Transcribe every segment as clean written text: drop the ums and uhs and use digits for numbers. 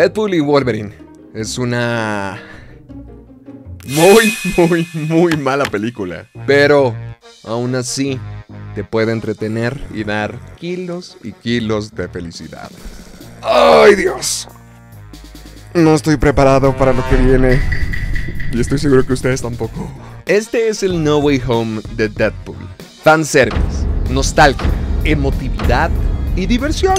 Deadpool y Wolverine. Es una muy mala película, pero aún así te puede entretener y dar kilos y kilos de felicidad. ¡Ay, Dios! No estoy preparado para lo que viene. Y estoy seguro que ustedes tampoco. Este es el No Way Home de Deadpool. Fanservice, nostalgia, emotividad y diversión.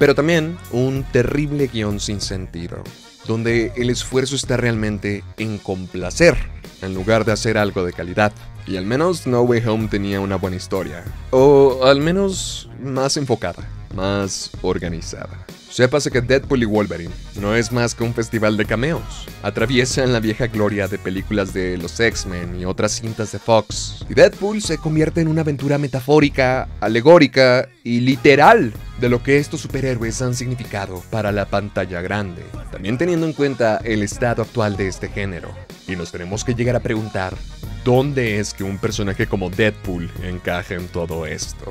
Pero también un terrible guión sin sentido, donde el esfuerzo está realmente en complacer, en lugar de hacer algo de calidad. Y al menos No Way Home tenía una buena historia, o al menos más enfocada, más organizada. Sépase que Deadpool y Wolverine no es más que un festival de cameos. Atraviesan la vieja gloria de películas de los X-Men y otras cintas de Fox. Y Deadpool se convierte en una aventura metafórica, alegórica y literal de lo que estos superhéroes han significado para la pantalla grande. También teniendo en cuenta el estado actual de este género. Y nos tenemos que llegar a preguntar, ¿dónde es que un personaje como Deadpool encaja en todo esto?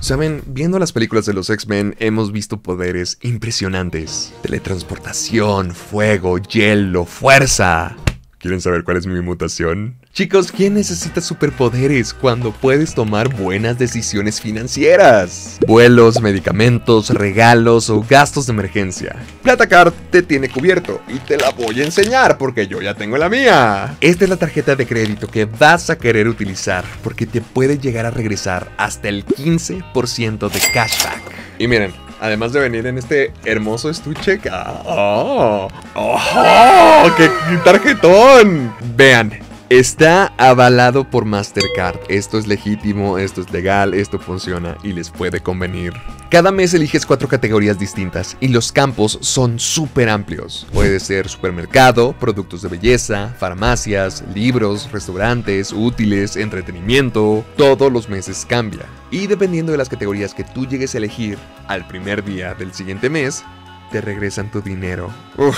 Saben, viendo las películas de los X-Men hemos visto poderes impresionantes. Teletransportación, fuego, hielo, fuerza. ¿Quieren saber cuál es mi mutación? Chicos, ¿quién necesita superpoderes cuando puedes tomar buenas decisiones financieras? Vuelos, medicamentos, regalos o gastos de emergencia. PlataCard te tiene cubierto y te la voy a enseñar porque yo ya tengo la mía. Esta es la tarjeta de crédito que vas a querer utilizar porque te puede llegar a regresar hasta el 15% de cashback. Y miren, además de venir en este hermoso estuche. ¡Oh! ¡Oh! ¡Qué tarjetón! Vean, está avalado por Mastercard. Esto es legítimo, esto es legal, esto funciona y les puede convenir. Cada mes eliges 4 categorías distintas y los campos son súper amplios. Puede ser supermercado, productos de belleza, farmacias, libros, restaurantes, útiles, entretenimiento. Todos los meses cambia. Y dependiendo de las categorías que tú llegues a elegir, al primer día del siguiente mes, te regresan tu dinero.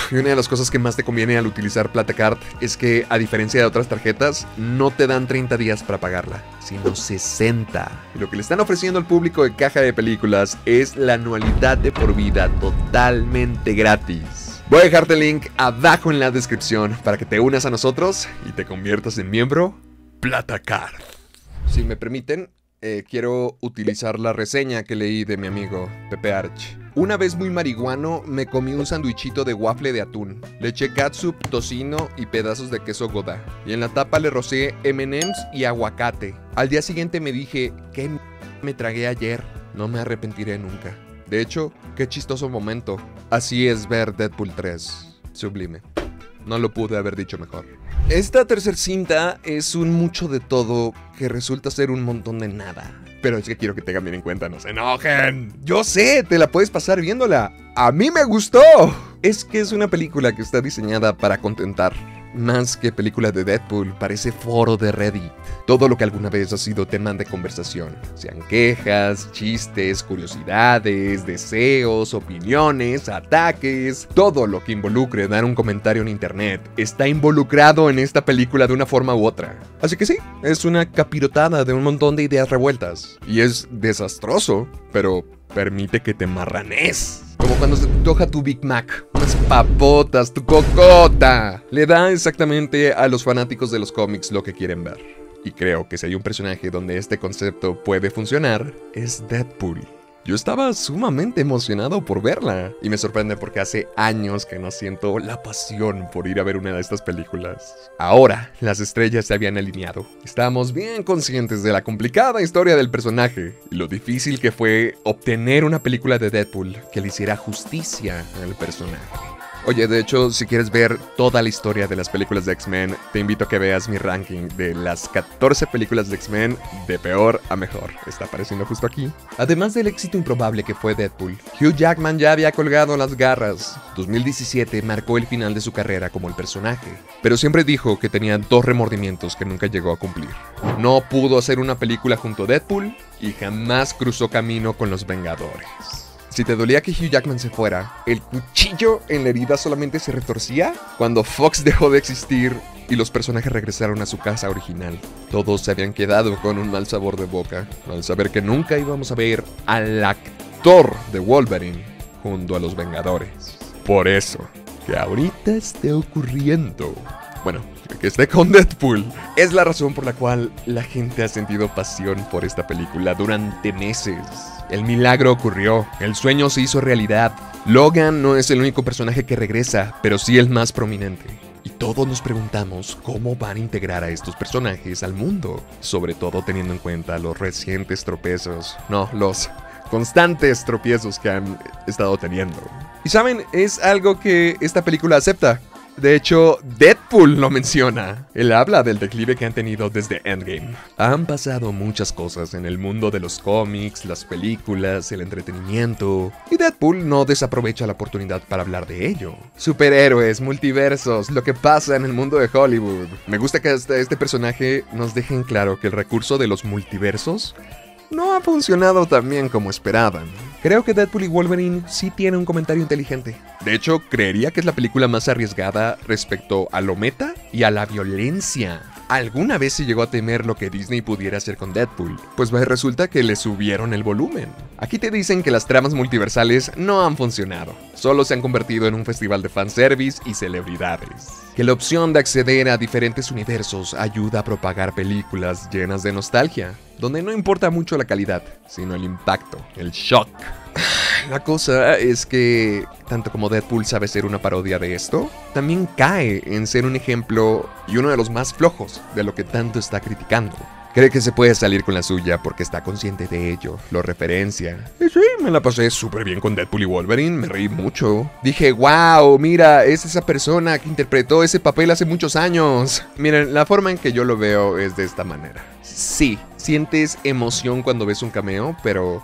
Y una de las cosas que más te conviene al utilizar PlataCard es que, a diferencia de otras tarjetas, no te dan 30 días para pagarla, sino 60. Y lo que le están ofreciendo al público de Caja de Películas es la anualidad de por vida totalmente gratis. Voy a dejarte el link abajo en la descripción para que te unas a nosotros y te conviertas en miembro PlataCard. Si me permiten, quiero utilizar la reseña que leí de mi amigo Pepe Arch. Una vez muy marihuano, me comí un sandwichito de waffle de atún. Le eché catsup, tocino y pedazos de queso Gouda. Y en la tapa le rocié M&M's y aguacate. Al día siguiente me dije, ¿qué me tragué ayer? No me arrepentiré nunca. De hecho, qué chistoso momento. Así es ver Deadpool 3. Sublime. No lo pude haber dicho mejor. Esta tercer cinta es un mucho de todo que resulta ser un montón de nada. Pero es que quiero que tengan bien en cuenta, no se enojen. Yo sé, te la puedes pasar viéndola. ¡A mí me gustó! Es que es una película que está diseñada para contentar. Más que película de Deadpool, parece foro de Reddit. Todo lo que alguna vez ha sido tema de conversación. Sean quejas, chistes, curiosidades, deseos, opiniones, ataques. Todo lo que involucre dar un comentario en internet está involucrado en esta película de una forma u otra. Así que sí, es una capirotada de un montón de ideas revueltas. Y es desastroso, pero permite que te marranees. Como cuando se antoja tu Big Mac, unas papotas, tu cocota. Le da exactamente a los fanáticos de los cómics lo que quieren ver. Y creo que si hay un personaje donde este concepto puede funcionar, es Deadpool. Yo estaba sumamente emocionado por verla. Y me sorprende porque hace años que no siento la pasión por ir a ver una de estas películas. Ahora, las estrellas se habían alineado. Estábamos bien conscientes de la complicada historia del personaje y lo difícil que fue obtener una película de Deadpool que le hiciera justicia al personaje. Oye, de hecho, si quieres ver toda la historia de las películas de X-Men, te invito a que veas mi ranking de las 14 películas de X-Men de peor a mejor. Está apareciendo justo aquí. Además del éxito improbable que fue Deadpool, Hugh Jackman ya había colgado las garras. 2017 marcó el final de su carrera como el personaje, pero siempre dijo que tenía 2 remordimientos que nunca llegó a cumplir. No pudo hacer una película junto a Deadpool y jamás cruzó camino con los Vengadores. Si te dolía que Hugh Jackman se fuera, el cuchillo en la herida solamente se retorcía cuando Fox dejó de existir y los personajes regresaron a su casa original. Todos se habían quedado con un mal sabor de boca al saber que nunca íbamos a ver al actor de Wolverine junto a los Vengadores. por eso que ahorita esté ocurriendo, bueno, que esté con Deadpool, es la razón por la cual la gente ha sentido pasión por esta película durante meses. El milagro ocurrió, el sueño se hizo realidad. Logan no es el único personaje que regresa, pero sí el más prominente. Y todos nos preguntamos cómo van a integrar a estos personajes al mundo, sobre todo teniendo en cuenta los recientes tropiezos, no, los constantes tropiezos que han estado teniendo. Y saben, es algo que esta película acepta. De hecho, Deadpool lo menciona. Él habla del declive que han tenido desde Endgame. Han pasado muchas cosas en el mundo de los cómics, las películas, el entretenimiento, y Deadpool no desaprovecha la oportunidad para hablar de ello. Superhéroes, multiversos, lo que pasa en el mundo de Hollywood. Me gusta que hasta este personaje nos deje en claro que el recurso de los multiversos no ha funcionado tan bien como esperaban. Creo que Deadpool y Wolverine sí tiene un comentario inteligente. De hecho, creería que es la película más arriesgada respecto a lo meta y a la violencia. ¿Alguna vez se llegó a temer lo que Disney pudiera hacer con Deadpool? Pues resulta que le subieron el volumen. Aquí te dicen que las tramas multiversales no han funcionado. Solo se han convertido en un festival de fanservice y celebridades. Que la opción de acceder a diferentes universos ayuda a propagar películas llenas de nostalgia, donde no importa mucho la calidad, sino el impacto, el shock. La cosa es que, tanto como Deadpool sabe ser una parodia de esto, también cae en ser un ejemplo y uno de los más flojos de lo que tanto está criticando. Cree que se puede salir con la suya porque está consciente de ello, lo referencia. Y sí, me la pasé súper bien con Deadpool y Wolverine, me reí mucho. Dije, wow, mira, es esa persona que interpretó ese papel hace muchos años. Miren, la forma en que yo lo veo es de esta manera. Sí, sientes emoción cuando ves un cameo, pero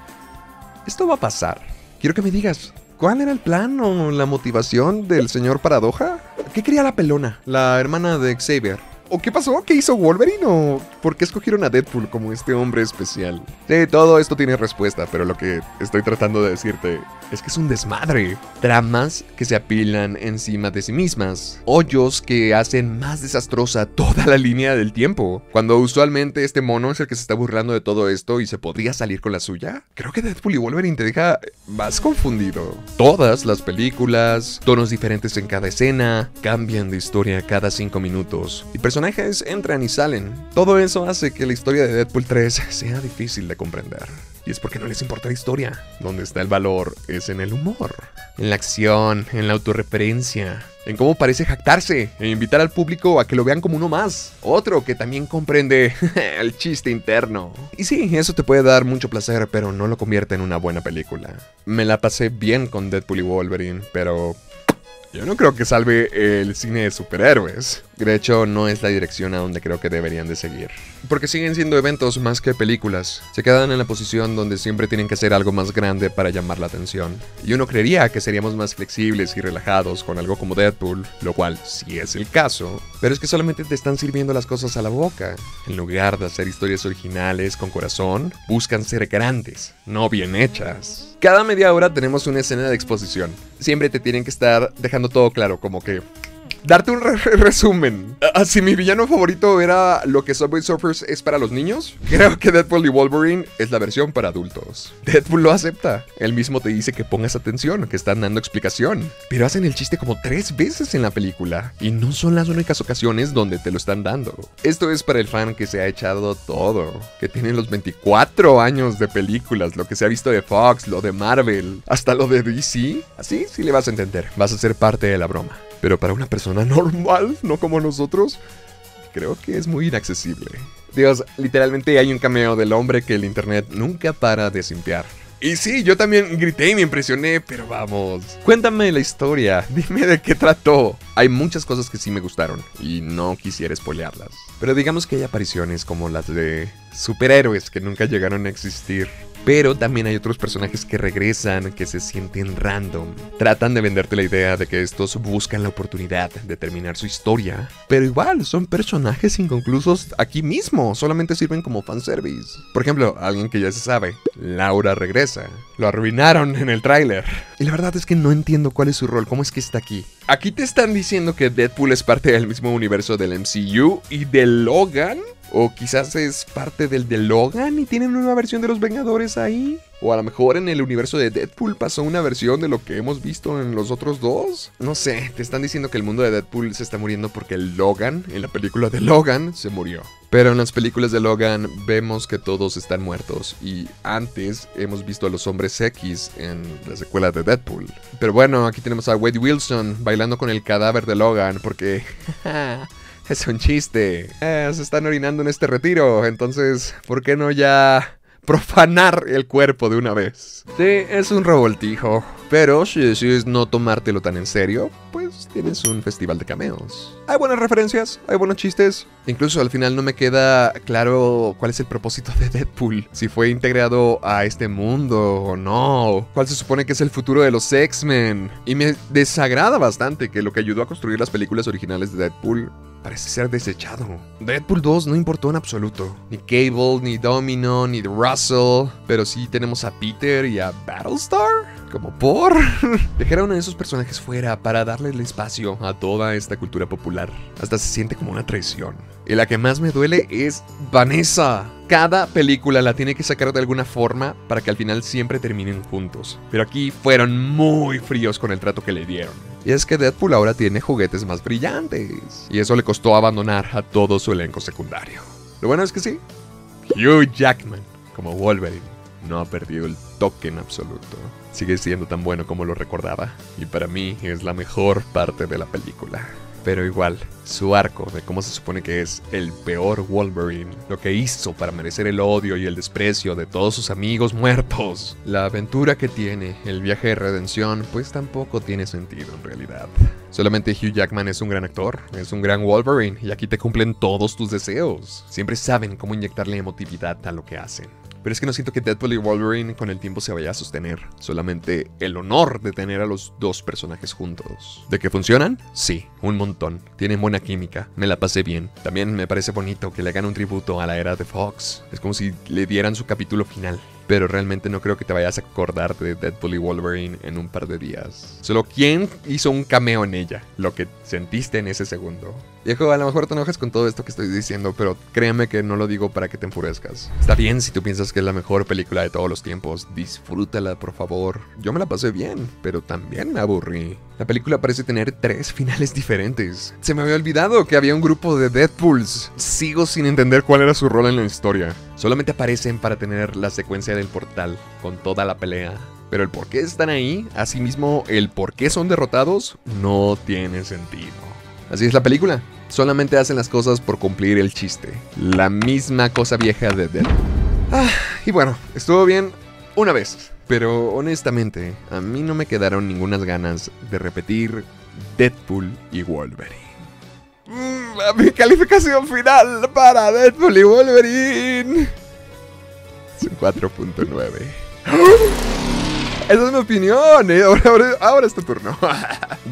esto va a pasar. Quiero que me digas, ¿cuál era el plan o la motivación del señor Paradoja? ¿Qué quería la pelona, la hermana de Xavier? ¿O qué pasó? ¿Qué hizo Wolverine? ¿O por qué escogieron a Deadpool como este hombre especial? Sí, todo esto tiene respuesta, pero lo que estoy tratando de decirte es que es un desmadre. Tramas que se apilan encima de sí mismas. Hoyos que hacen más desastrosa toda la línea del tiempo. Cuando usualmente este mono es el que se está burlando de todo esto y se podría salir con la suya. Creo que Deadpool y Wolverine te deja más confundido. Todas las películas, tonos diferentes en cada escena, cambian de historia cada 5 minutos. Y personajes entran y salen. Todo eso hace que la historia de Deadpool 3 sea difícil de comprender. Y es porque no les importa la historia. Donde está el valor es en el humor, en la acción, en la autorreferencia, en cómo parece jactarse e invitar al público a que lo vean como uno más. Otro que también comprende el chiste interno. Y sí, eso te puede dar mucho placer, pero no lo convierte en una buena película. Me la pasé bien con Deadpool y Wolverine, pero yo no creo que salve el cine de superhéroes. De hecho, no es la dirección a donde creo que deberían de seguir. Porque siguen siendo eventos más que películas. Se quedan en la posición donde siempre tienen que hacer algo más grande para llamar la atención. Y uno creería que seríamos más flexibles y relajados con algo como Deadpool, lo cual sí es el caso. Pero es que solamente te están sirviendo las cosas a la boca. En lugar de hacer historias originales con corazón, buscan ser grandes, no bien hechas. Cada media hora tenemos una escena de exposición. Siempre te tienen que estar dejando todo claro, como que darte un resumen. Si mi villano favorito era lo que Subway Surfers es para los niños, creo que Deadpool y Wolverine es la versión para adultos. Deadpool lo acepta. Él mismo te dice que pongas atención, que están dando explicación. Pero hacen el chiste como 3 veces en la película. Y no son las únicas ocasiones donde te lo están dando. Esto es para el fan que se ha echado todo. Que tiene los 24 años de películas, lo que se ha visto de Fox, lo de Marvel, hasta lo de DC. Así sí le vas a entender. Vas a ser parte de la broma. Pero para una persona normal, no como nosotros, creo que es muy inaccesible. Dios, literalmente hay un cameo del hombre que el internet nunca para de simpear. Y sí, yo también grité y me impresioné, pero vamos. Cuéntame la historia, dime de qué trató. Hay muchas cosas que sí me gustaron y no quisiera spoilearlas. Pero digamos que hay apariciones como las de superhéroes que nunca llegaron a existir. Pero también hay otros personajes que regresan, que se sienten random. Tratan de venderte la idea de que estos buscan la oportunidad de terminar su historia. Pero igual, son personajes inconclusos aquí mismo. Solamente sirven como fanservice. Por ejemplo, alguien que ya se sabe. Laura regresa. Lo arruinaron en el tráiler. Y la verdad es que no entiendo cuál es su rol. ¿Cómo es que está aquí? Aquí te están diciendo que Deadpool es parte del mismo universo del MCU y de Logan. O quizás es parte del de Logan y tienen una versión de los Vengadores ahí. O a lo mejor en el universo de Deadpool pasó una versión de lo que hemos visto en los otros dos. No sé, te están diciendo que el mundo de Deadpool se está muriendo porque Logan, en la película de Logan, se murió. Pero en las películas de Logan vemos que todos están muertos. Y antes hemos visto a los hombres X en la secuela de Deadpool. Pero bueno, aquí tenemos a Wade Wilson bailando con el cadáver de Logan porque... es un chiste. Se están orinando en este retiro, entonces, ¿por qué no ya... profanar el cuerpo de una vez? Sí, es un revoltijo. Pero si decides no tomártelo tan en serio, pues tienes un festival de cameos. Hay buenas referencias, hay buenos chistes. Incluso al final no me queda claro cuál es el propósito de Deadpool. Si fue integrado a este mundo o no. Cuál se supone que es el futuro de los X-Men. Y me desagrada bastante que lo que ayudó a construir las películas originales de Deadpool parece ser desechado. Deadpool 2 no importó en absoluto. Ni Cable, ni Domino, ni The Russell. Pero sí tenemos a Peter y a Battlestar. ¿Como por? Dejaron a esos personajes fuera para darle el espacio a toda esta cultura popular. Hasta se siente como una traición. Y la que más me duele es Vanessa. Cada película la tiene que sacar de alguna forma para que al final siempre terminen juntos. Pero aquí fueron muy fríos con el trato que le dieron. Y es que Deadpool ahora tiene juguetes más brillantes. Y eso le costó abandonar a todo su elenco secundario. Lo bueno es que sí, Hugh Jackman, como Wolverine, no ha perdido el toque en absoluto. Sigue siendo tan bueno como lo recordaba. Y para mí es la mejor parte de la película. Pero igual, su arco de cómo se supone que es el peor Wolverine, lo que hizo para merecer el odio y el desprecio de todos sus amigos muertos, la aventura que tiene, el viaje de redención, pues tampoco tiene sentido en realidad. Solamente Hugh Jackman es un gran actor, es un gran Wolverine, y aquí te cumplen todos tus deseos. Siempre saben cómo inyectarle emotividad a lo que hacen. Pero es que no siento que Deadpool y Wolverine con el tiempo se vaya a sostener. Solamente el honor de tener a los dos personajes juntos. ¿De que funcionan? Sí, un montón. Tienen buena química, me la pasé bien. También me parece bonito que le hagan un tributo a la era de Fox. Es como si le dieran su capítulo final. Pero realmente no creo que te vayas a acordar de Deadpool y Wolverine en un par de días. Solo ¿quién hizo un cameo en ella? Lo que sentiste en ese segundo. Viejo, a lo mejor te enojas con todo esto que estoy diciendo, pero créeme que no lo digo para que te enfurezcas. Está bien si tú piensas que es la mejor película de todos los tiempos. Disfrútala, por favor. Yo me la pasé bien, pero también me aburrí. La película parece tener 3 finales diferentes. Se me había olvidado que había un grupo de Deadpools. Sigo sin entender cuál era su rol en la historia. Solamente aparecen para tener la secuencia del portal con toda la pelea. Pero el por qué están ahí, asimismo el por qué son derrotados, no tiene sentido. Así es la película. Solamente hacen las cosas por cumplir el chiste. La misma cosa vieja de Deadpool. Y bueno, estuvo bien una vez. Pero honestamente, a mí no me quedaron ningunas ganas de repetir Deadpool y Wolverine. Mi calificación final para Deadpool y Wolverine es un 4.9. Esa es mi opinión, ¿eh? Ahora es tu turno.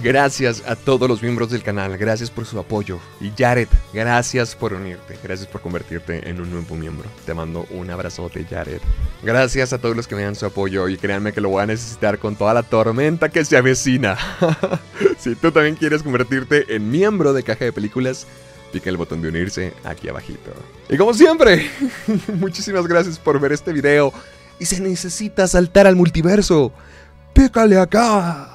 Gracias a todos los miembros del canal, gracias por su apoyo. Y Jared, gracias por unirte, gracias por convertirte en un nuevo miembro. Te mando un abrazote, Jared. Gracias a todos los que me dan su apoyo y créanme que lo voy a necesitar con toda la tormenta que se avecina. Si tú también quieres convertirte en miembro de Caja de Películas, pica el botón de unirse aquí abajito. Y como siempre, muchísimas gracias por ver este video. Y se necesita saltar al multiverso. ¡Pícale acá!